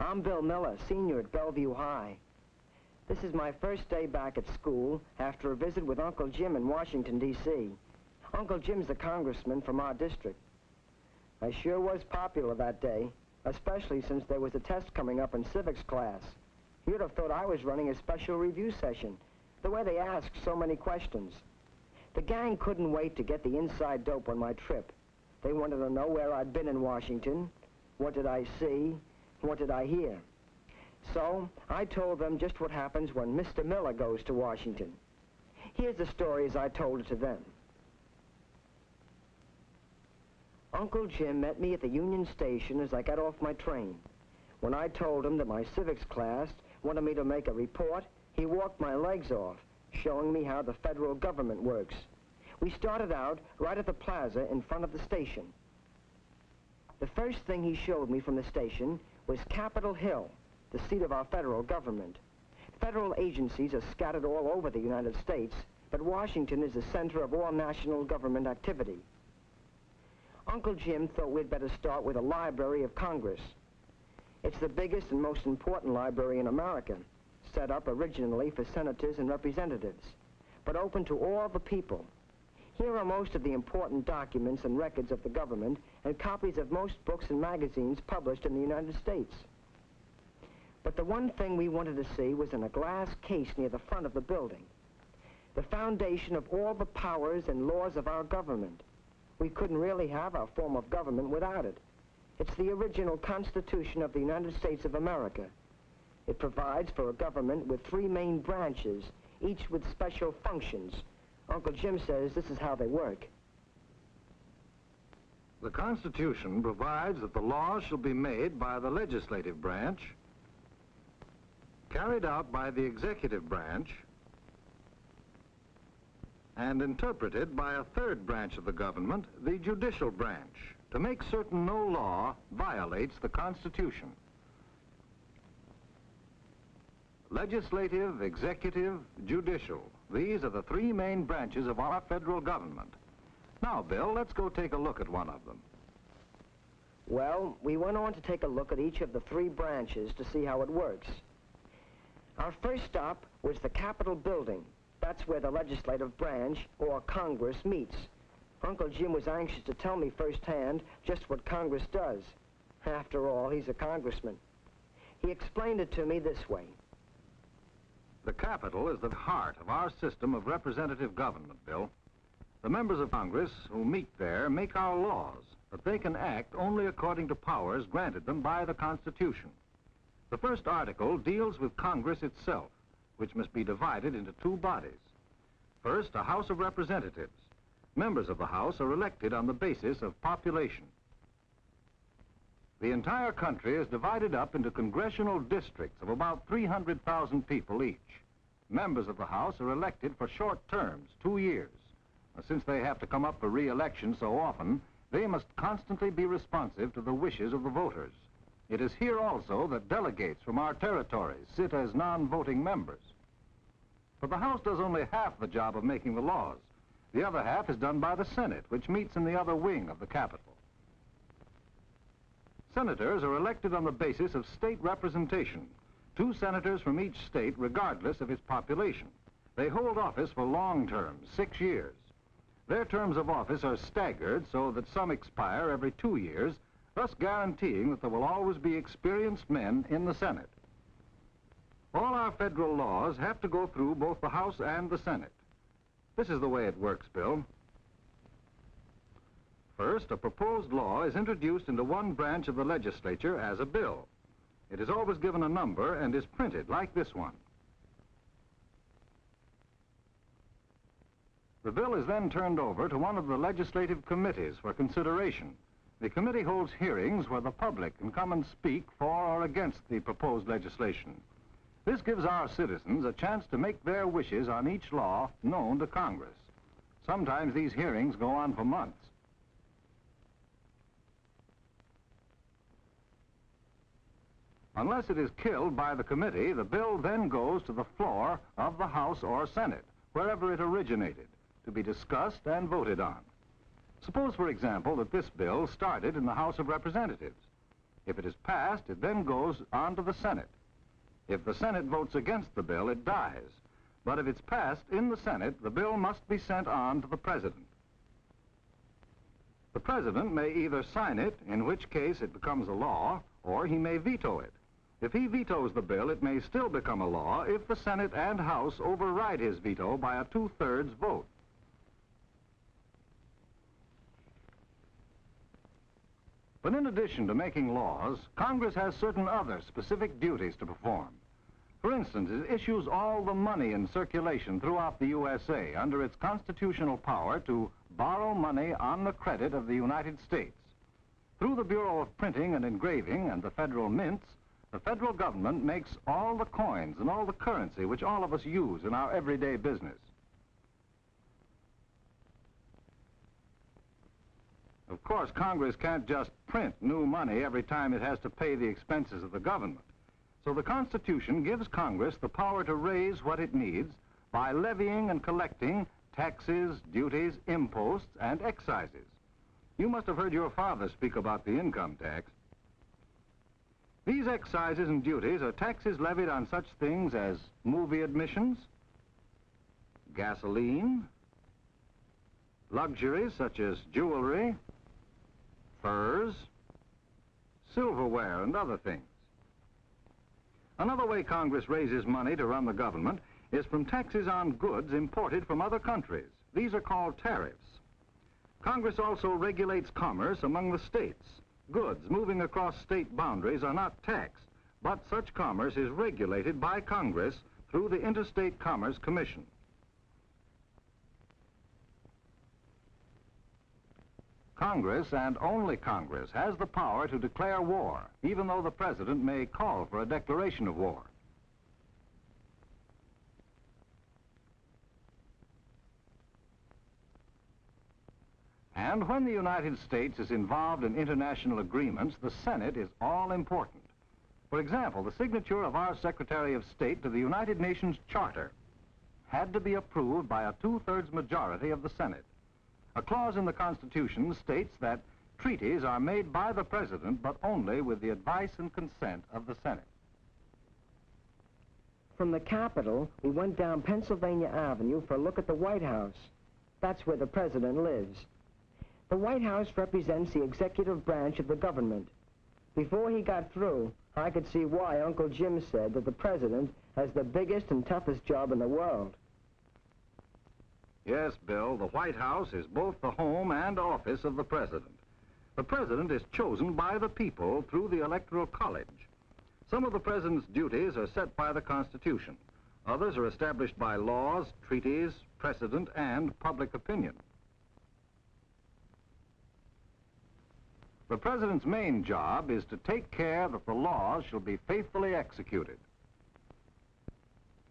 I'm Bill Miller, senior at Bellevue High. This is my first day back at school after a visit with Uncle Jim in Washington, D.C. Uncle Jim's the congressman from our district. I sure was popular that day, especially since there was a test coming up in civics class. You'd have thought I was running a special review session, the way they asked so many questions. The gang couldn't wait to get the inside dope on my trip. They wanted to know where I'd been in Washington, what did I see, what did I hear? So I told them just what happens when Mr. Miller goes to Washington. Here's the story as I told it to them. Uncle Jim met me at the Union Station as I got off my train. When I told him that my civics class wanted me to make a report, he walked my legs off, showing me how the federal government works. We started out right at the plaza in front of the station. The first thing he showed me from the station was Capitol Hill, the seat of our federal government. Federal agencies are scattered all over the United States, but Washington is the center of all national government activity. Uncle Jim thought we'd better start with the Library of Congress. It's the biggest and most important library in America, set up originally for senators and representatives, but open to all the people. Here are most of the important documents and records of the government and copies of most books and magazines published in the United States. But the one thing we wanted to see was in a glass case near the front of the building, the foundation of all the powers and laws of our government. We couldn't really have our form of government without it. It's the original Constitution of the United States of America. It provides for a government with three main branches, each with special functions. Uncle Jim says this is how they work. The Constitution provides that the laws shall be made by the legislative branch, carried out by the executive branch, and interpreted by a third branch of the government, the judicial branch, to make certain no law violates the Constitution. Legislative, executive, judicial. These are the three main branches of our federal government. Now, Bill, let's go take a look at one of them. Well, we went on to take a look at each of the three branches to see how it works. Our first stop was the Capitol building. That's where the legislative branch, or Congress, meets. Uncle Jim was anxious to tell me firsthand just what Congress does. After all, he's a congressman. He explained it to me this way. The Capitol is the heart of our system of representative government, Bill. The members of Congress who meet there make our laws, but they can act only according to powers granted them by the Constitution. The first article deals with Congress itself, which must be divided into two bodies. First, a House of Representatives. Members of the House are elected on the basis of population. The entire country is divided up into congressional districts of about 300,000 people each. Members of the House are elected for short terms, 2 years. Now, since they have to come up for re-election so often, they must constantly be responsive to the wishes of the voters. It is here also that delegates from our territories sit as non-voting members. But the House does only half the job of making the laws. The other half is done by the Senate, which meets in the other wing of the Capitol. Senators are elected on the basis of state representation, 2 senators from each state regardless of its population. They hold office for long terms, 6 years. Their terms of office are staggered so that some expire every 2 years, thus guaranteeing that there will always be experienced men in the Senate. All our federal laws have to go through both the House and the Senate. This is the way it works, Bill. First, a proposed law is introduced into one branch of the legislature as a bill. It is always given a number and is printed like this one. The bill is then turned over to one of the legislative committees for consideration. The committee holds hearings where the public can come and speak for or against the proposed legislation. This gives our citizens a chance to make their wishes on each law known to Congress. Sometimes these hearings go on for months. Unless it is killed by the committee, the bill then goes to the floor of the House or Senate, wherever it originated, to be discussed and voted on. Suppose, for example, that this bill started in the House of Representatives. If it is passed, it then goes on to the Senate. If the Senate votes against the bill, it dies. But if it's passed in the Senate, the bill must be sent on to the President. The President may either sign it, in which case it becomes a law, or he may veto it. If he vetoes the bill, it may still become a law if the Senate and House override his veto by a two-thirds vote. But in addition to making laws, Congress has certain other specific duties to perform. For instance, it issues all the money in circulation throughout the USA under its constitutional power to borrow money on the credit of the United States. Through the Bureau of Printing and Engraving and the Federal Mints, the federal government makes all the coins and all the currency which all of us use in our everyday business. Of course, Congress can't just print new money every time it has to pay the expenses of the government. So the Constitution gives Congress the power to raise what it needs by levying and collecting taxes, duties, imposts, and excises. You must have heard your father speak about the income tax. These excises and duties are taxes levied on such things as movie admissions, gasoline, luxuries such as jewelry, furs, silverware, and other things. Another way Congress raises money to run the government is from taxes on goods imported from other countries. These are called tariffs. Congress also regulates commerce among the states. Goods moving across state boundaries are not taxed, but such commerce is regulated by Congress through the Interstate Commerce Commission. Congress, and only Congress, has the power to declare war, even though the President may call for a declaration of war. And when the United States is involved in international agreements, the Senate is all-important. For example, the signature of our Secretary of State to the United Nations Charter had to be approved by a two-thirds majority of the Senate. A clause in the Constitution states that treaties are made by the President, but only with the advice and consent of the Senate. From the Capitol, we went down Pennsylvania Avenue for a look at the White House. That's where the President lives. The White House represents the executive branch of the government. Before he got through, I could see why Uncle Jim said that the President has the biggest and toughest job in the world. Yes, Bill, the White House is both the home and office of the President. The President is chosen by the people through the Electoral College. Some of the President's duties are set by the Constitution. Others are established by laws, treaties, precedent, and public opinion. The President's main job is to take care that the laws shall be faithfully executed.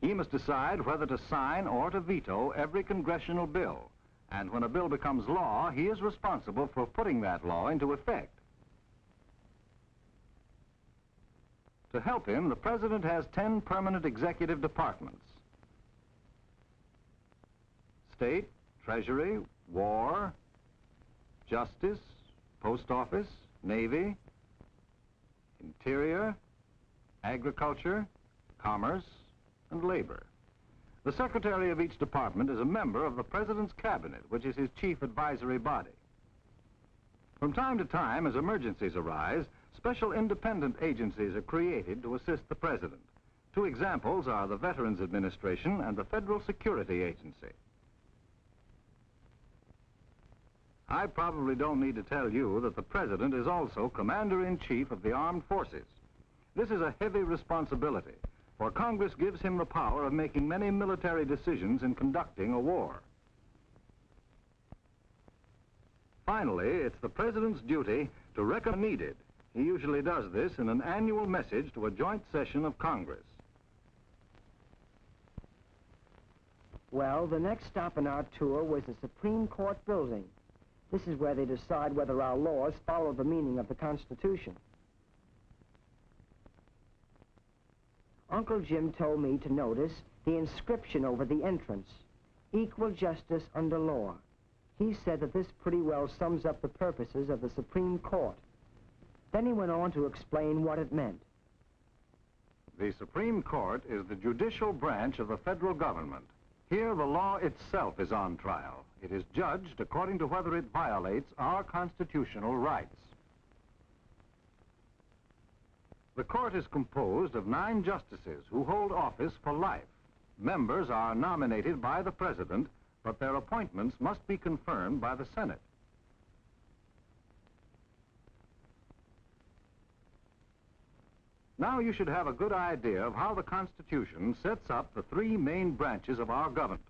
He must decide whether to sign or to veto every congressional bill. And when a bill becomes law, he is responsible for putting that law into effect. To help him, the President has 10 permanent executive departments: State, Treasury, War, Justice, Post Office, Navy, Interior, Agriculture, Commerce, and Labor. The secretary of each department is a member of the President's cabinet, which is his chief advisory body. From time to time, as emergencies arise, special independent agencies are created to assist the President. Two examples are the Veterans Administration and the Federal Security Agency. I probably don't need to tell you that the President is also Commander-in-Chief of the Armed Forces. This is a heavy responsibility, for Congress gives him the power of making many military decisions in conducting a war. Finally, it's the President's duty to recommend needed. He usually does this in an annual message to a joint session of Congress. Well, the next stop in our tour was the Supreme Court building. This is where they decide whether our laws follow the meaning of the Constitution. Uncle Jim told me to notice the inscription over the entrance, Equal Justice Under Law. He said that this pretty well sums up the purposes of the Supreme Court. Then he went on to explain what it meant. The Supreme Court is the judicial branch of the federal government. Here the law itself is on trial. It is judged according to whether it violates our constitutional rights. The court is composed of 9 justices who hold office for life. Members are nominated by the president, but their appointments must be confirmed by the Senate. Now you should have a good idea of how the Constitution sets up the 3 main branches of our government.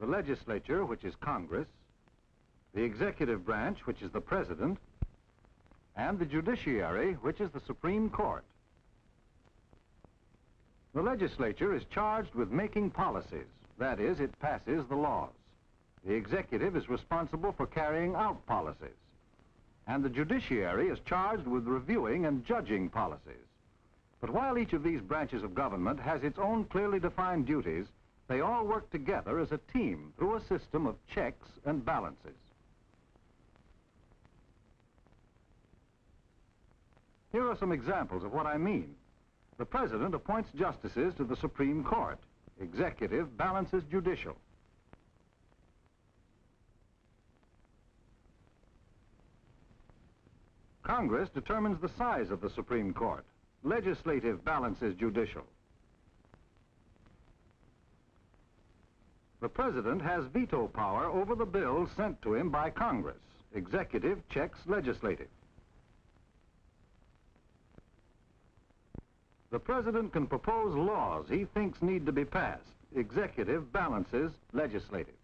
The legislature, which is Congress, the executive branch, which is the president, and the judiciary, which is the Supreme Court. The legislature is charged with making policies. That is, it passes the laws. The executive is responsible for carrying out policies. And the judiciary is charged with reviewing and judging policies. But while each of these branches of government has its own clearly defined duties, they all work together as a team through a system of checks and balances. Here are some examples of what I mean. The president appoints justices to the Supreme Court. Executive balances judicial. Congress determines the size of the Supreme Court. Legislative balances judicial. The president has veto power over the bills sent to him by Congress. Executive checks legislative. The president can propose laws he thinks need to be passed. Executive balances legislative.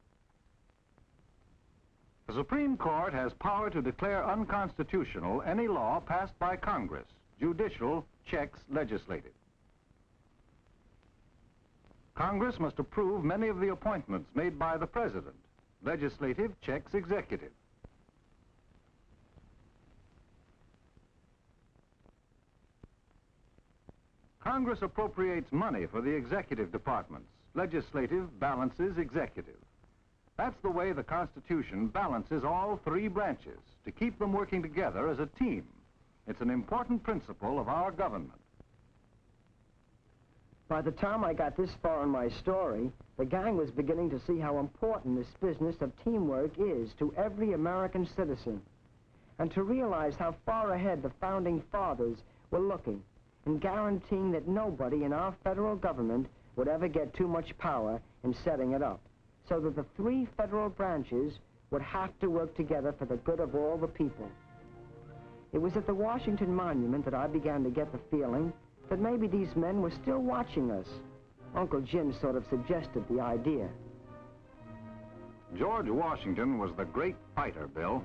The Supreme Court has power to declare unconstitutional any law passed by Congress. Judicial checks legislative. Congress must approve many of the appointments made by the president. Legislative checks executive. Congress appropriates money for the executive departments. Legislative balances executive. That's the way the Constitution balances all 3 branches, to keep them working together as a team. It's an important principle of our government. By the time I got this far in my story, the gang was beginning to see how important this business of teamwork is to every American citizen, and to realize how far ahead the Founding Fathers were looking in guaranteeing that nobody in our federal government would ever get too much power in setting it up, so that the 3 federal branches would have to work together for the good of all the people. It was at the Washington Monument that I began to get the feeling that maybe these men were still watching us. Uncle Jim sort of suggested the idea. George Washington was the great fighter, Bill.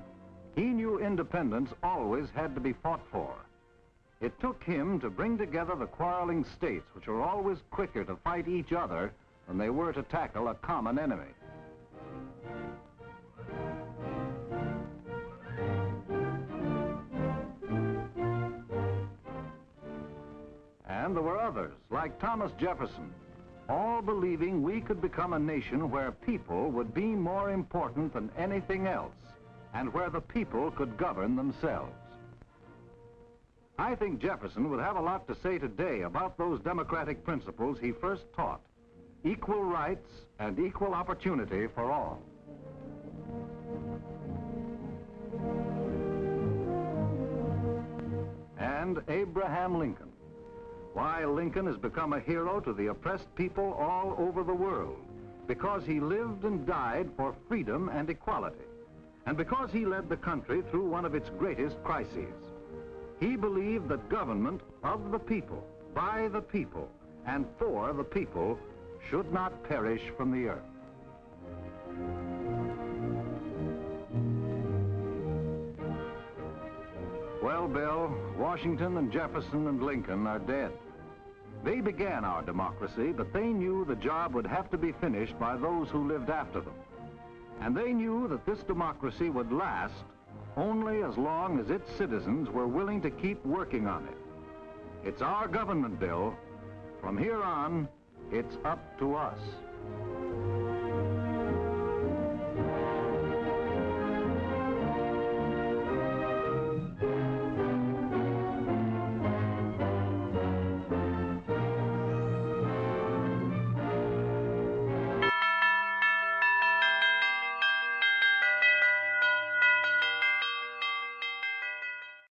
He knew independence always had to be fought for. It took him to bring together the quarreling states, which were always quicker to fight each other than they were to tackle a common enemy. And there were others, like Thomas Jefferson, all believing we could become a nation where people would be more important than anything else, and where the people could govern themselves. I think Jefferson would have a lot to say today about those democratic principles he first taught. Equal rights and equal opportunity for all. And Abraham Lincoln. Why, Lincoln has become a hero to the oppressed people all over the world, because he lived and died for freedom and equality, and because he led the country through one of its greatest crises. He believed that government of the people, by the people, and for the people should not perish from the earth. Well, Bill, Washington and Jefferson and Lincoln are dead. They began our democracy, but they knew the job would have to be finished by those who lived after them. And they knew that this democracy would last only as long as its citizens were willing to keep working on it. It's our government, Bill. From here on, it's up to us.